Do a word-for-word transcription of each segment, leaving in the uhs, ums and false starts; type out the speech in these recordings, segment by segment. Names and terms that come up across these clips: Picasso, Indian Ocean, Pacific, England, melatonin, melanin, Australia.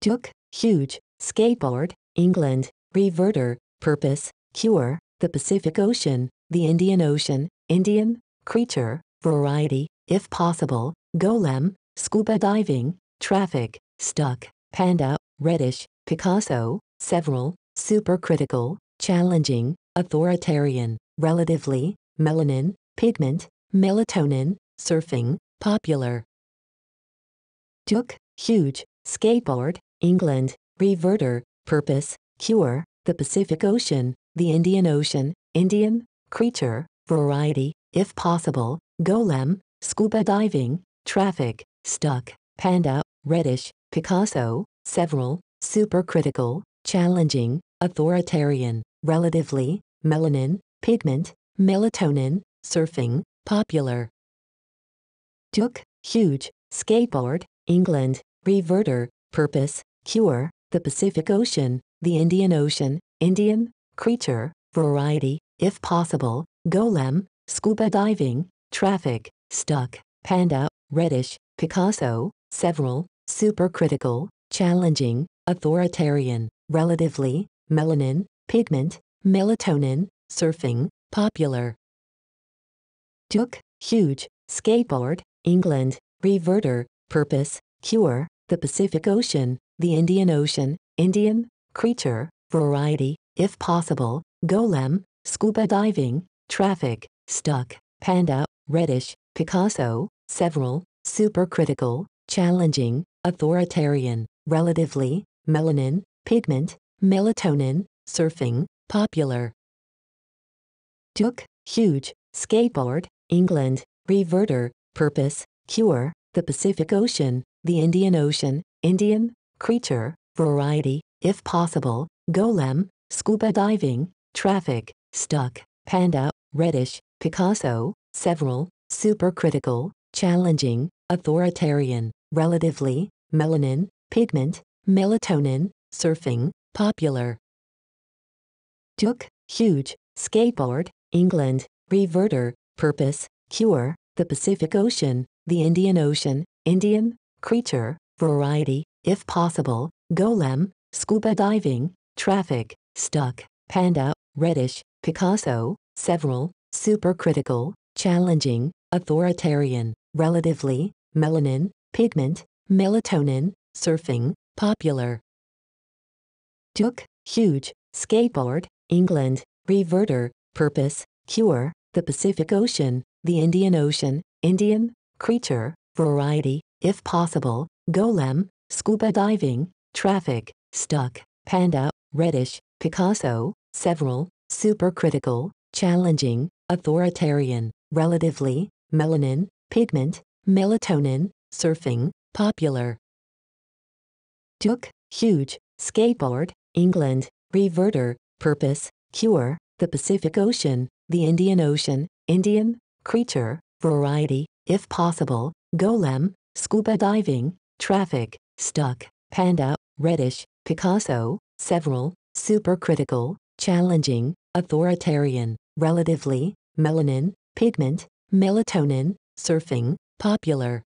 Took, huge, skateboard, England, reverter, purpose, cure, the Pacific Ocean, the Indian Ocean, Indian, creature, variety, if possible, golem, scuba diving, traffic, stuck, panda, reddish, Picasso, several, supercritical, challenging, authoritarian, relatively, melanin, pigment, melatonin, surfing, popular. Took, huge, skateboard, England, reverter, purpose, cure, the Pacific Ocean, the Indian Ocean, Indian, creature, variety, if possible, golem, scuba diving, traffic, stuck, panda, reddish, Picasso, several, supercritical, challenging, authoritarian, relatively, melanin, pigment, melatonin, surfing, popular. Took, huge, skateboard, England, reverter, purpose, cure, the Pacific Ocean, the Indian Ocean, Indian, creature, variety, if possible, golem, scuba diving, traffic, stuck, panda, reddish, Picasso, several, supercritical, challenging, authoritarian, relatively, melanin, pigment, melatonin, surfing, popular. Took, huge, skateboard, England, reverter, purpose, cure, the Pacific Ocean, the Indian Ocean, Indian, creature, variety, if possible, golem, scuba diving, traffic, stuck, panda, reddish, Picasso, several, supercritical, challenging, authoritarian, relatively, melanin, pigment, melatonin, surfing, popular. Took, huge, skateboard, England, reverter, purpose, cure, the Pacific Ocean, the Indian Ocean, Indian, creature, variety, if possible, golem, scuba diving, traffic, stuck, panda, reddish, Picasso, several, supercritical, challenging, authoritarian, relatively, melanin, pigment, melatonin, surfing, popular. Took, huge, skateboard, England, reverter, purpose, cure, the Pacific Ocean, the Indian Ocean, Indian, creature, variety, if possible, golem, scuba diving, traffic, stuck, panda, reddish, Picasso, several, supercritical, challenging, authoritarian, relatively, melanin, pigment, melatonin, surfing, popular. Took, huge, skateboard, England, reverter, purpose, cure, the Pacific Ocean, the Indian Ocean, Indian, creature, variety, if possible, golem, scuba diving, traffic, stuck, panda, reddish, Picasso, several, supercritical, challenging, authoritarian, relatively, melanin, pigment, melatonin, surfing, popular. Took, huge, skateboard, England, reverter, purpose, cure, the Pacific Ocean, the Indian Ocean, Indian, creature, variety, if possible, golem, scuba diving, traffic, stuck, panda, reddish, Picasso, several, supercritical, challenging, authoritarian, relatively, melanin, pigment, melatonin, surfing, popular.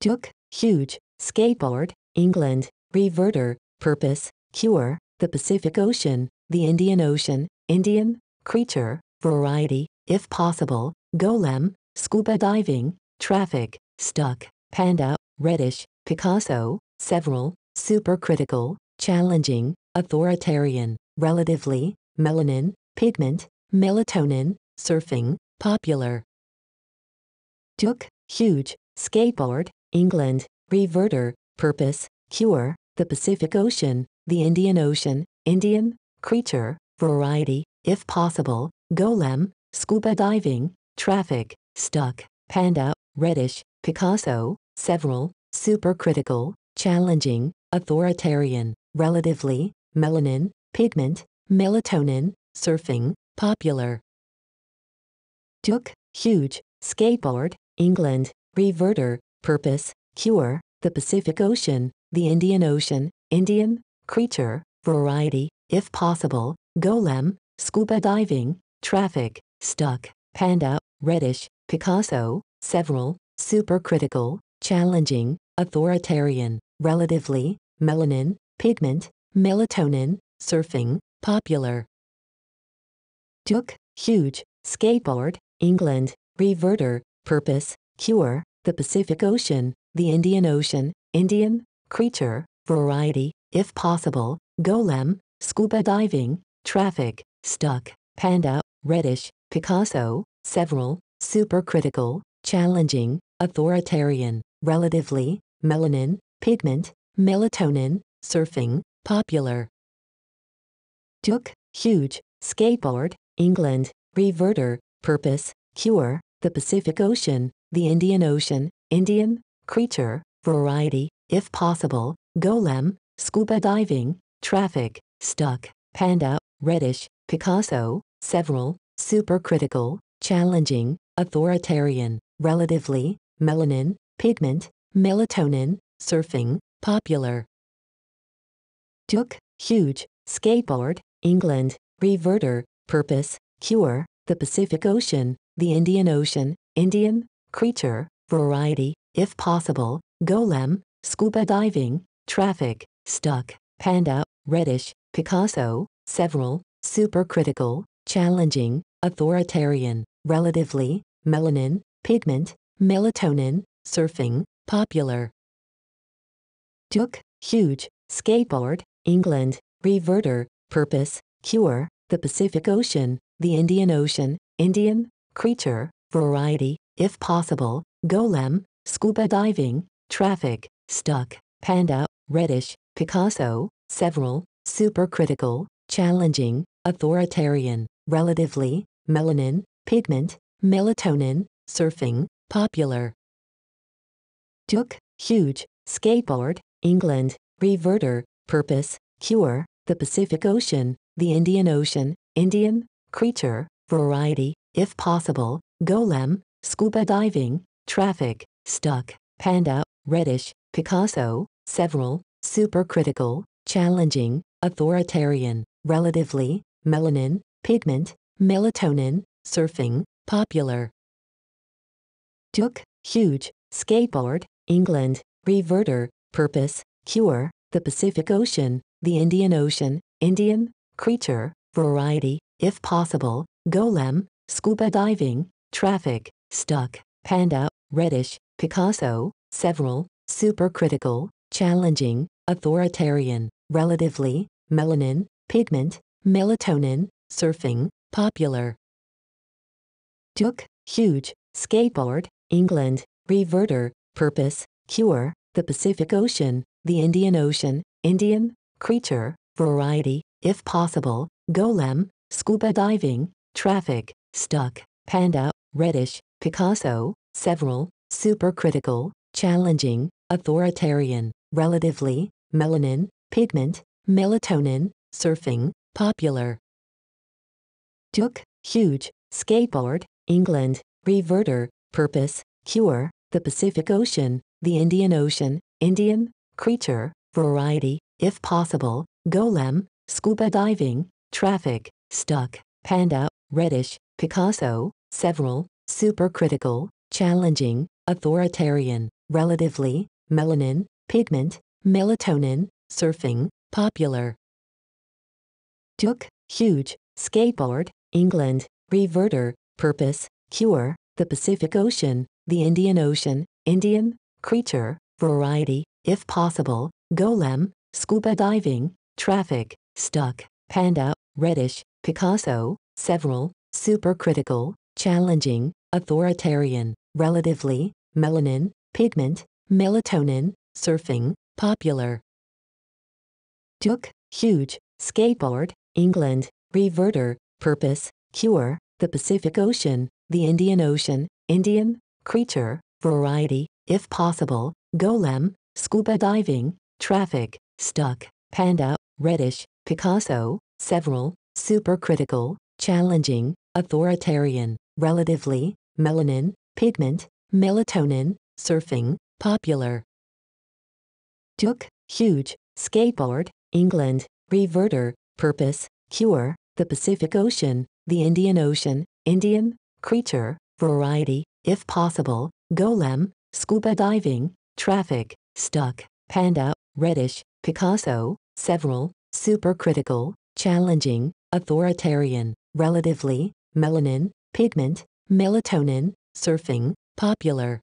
Took, huge, skateboard, England, reverter, purpose, cure, the Pacific Ocean, the Indian Ocean, Indian, creature, variety, if possible, golem, scuba diving, traffic, stuck, panda, reddish, Picasso, several, supercritical, challenging, authoritarian, relatively, melanin, pigment, melatonin, surfing, popular. Took, huge, skateboard, England, reverter, purpose, cure, the Pacific Ocean, the Indian Ocean, Indian, creature, variety, if possible, golem, scuba diving, traffic, stuck, panda, reddish, Picasso, several, supercritical, challenging, authoritarian, relatively, melanin, pigment, melatonin, surfing, popular. Took, huge, skateboard, England, reverter, purpose, cure, the Pacific Ocean, the Indian Ocean, Indian, creature, variety, if possible, golem, scuba diving, traffic, stuck, panda, reddish, Picasso, several, supercritical, challenging, authoritarian, relatively, melanin, pigment, melatonin, surfing, popular. Took, huge, skateboard, England, reverter, purpose, cure, the Pacific Ocean, the Indian Ocean, Indian, creature, variety, if possible, golem, scuba diving, traffic, stuck, panda, reddish, Picasso, several, supercritical, challenging, authoritarian, relatively, melanin, pigment, melatonin, surfing, popular. Took, huge, skateboard, England, reverter, purpose, cure, the Pacific Ocean, the Indian Ocean, Indian, creature, variety, if possible, golem, scuba diving, traffic, stuck, panda, reddish, Picasso, several, supercritical, challenging, authoritarian, relatively, melanin, pigment, melatonin, surfing, popular. Took, huge, skateboard, England, reverter, purpose, cure, the Pacific Ocean, the Indian Ocean, Indian, creature, variety, if possible, golem, scuba diving, traffic, stuck, panda, reddish, Picasso, several, supercritical, challenging, authoritarian, relatively, melanin, pigment, melatonin, surfing, popular. Took, huge, skateboard, England, reverter, purpose, cure, the Pacific Ocean, the Indian Ocean, Indian, creature, variety, if possible, golem, scuba diving, traffic, stuck, panda, reddish, Picasso, several, supercritical, challenging, authoritarian, relatively, melanin, pigment, melatonin, surfing, popular. Took, huge, skateboard, England, reverter, purpose, cure, the Pacific Ocean, the Indian Ocean, Indian, creature, variety, if possible, golem, scuba diving, traffic, stuck, panda, reddish, Picasso, several, supercritical, challenging, authoritarian, relatively, melanin, pigment, melatonin, surfing, popular. Took, huge, skateboard, England, reverter, purpose, cure, the Pacific Ocean, the Indian Ocean, Indian, creature, variety, if possible, golem, scuba diving, traffic, stuck, panda, reddish, Picasso, several, supercritical, challenging, authoritarian, relatively, melanin, pigment, melatonin, surfing, popular. Took, huge, skateboard, England, reverter, purpose, cure, the Pacific Ocean, the Indian Ocean, Indian, creature, variety, if possible, golem, scuba diving, traffic, stuck, panda, reddish, Picasso, several, supercritical, challenging, authoritarian, relatively, melanin, pigment, melatonin, surfing, popular. Took, huge, skateboard, England, reverter, purpose, cure, the Pacific Ocean, the Indian Ocean, Indian, creature, variety, if possible, golem, scuba diving, traffic, stuck, panda, reddish, Picasso, several, supercritical, challenging, authoritarian, relatively, melanin, pigment, melatonin, surfing, popular. Took, huge, skateboard, England, reverter, purpose, cure, the Pacific Ocean, the Indian Ocean, Indian, creature, variety, if possible, golem, scuba diving, traffic, stuck, panda, reddish, Picasso, several, supercritical, challenging, authoritarian, relatively, melanin, pigment, melatonin, surfing, popular. Took, huge, skateboard, England, reverter, purpose, cure, the Pacific Ocean, the Indian Ocean, Indian, creature, variety, if possible, golem, scuba diving, traffic, stuck, panda, reddish, Picasso, several, supercritical, challenging, authoritarian, relatively, melanin, pigment, melatonin, surfing, popular. Took, huge, skateboard, England, reverter, purpose, cure, the Pacific Ocean, the Indian Ocean, Indian, creature, variety, if possible, golem, scuba diving, traffic, stuck, Panda, Reddish, Picasso, Several, Supercritical, Challenging, Authoritarian, Relatively, Melanin, Pigment, Melatonin, Surfing, Popular.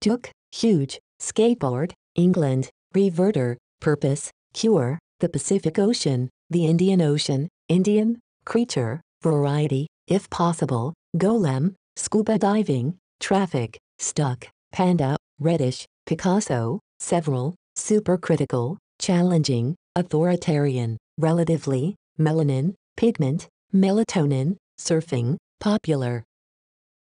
Took, Huge, Skateboard, England, Reverter, Purpose, Cure, the Pacific Ocean, the Indian Ocean, Indian, Creature, Variety, If Possible, Golem, Scuba Diving, Traffic, Stuck, Panda, Reddish, Picasso, Several, Supercritical, Challenging, Authoritarian, Relatively, Melanin, Pigment, Melatonin, Surfing, Popular.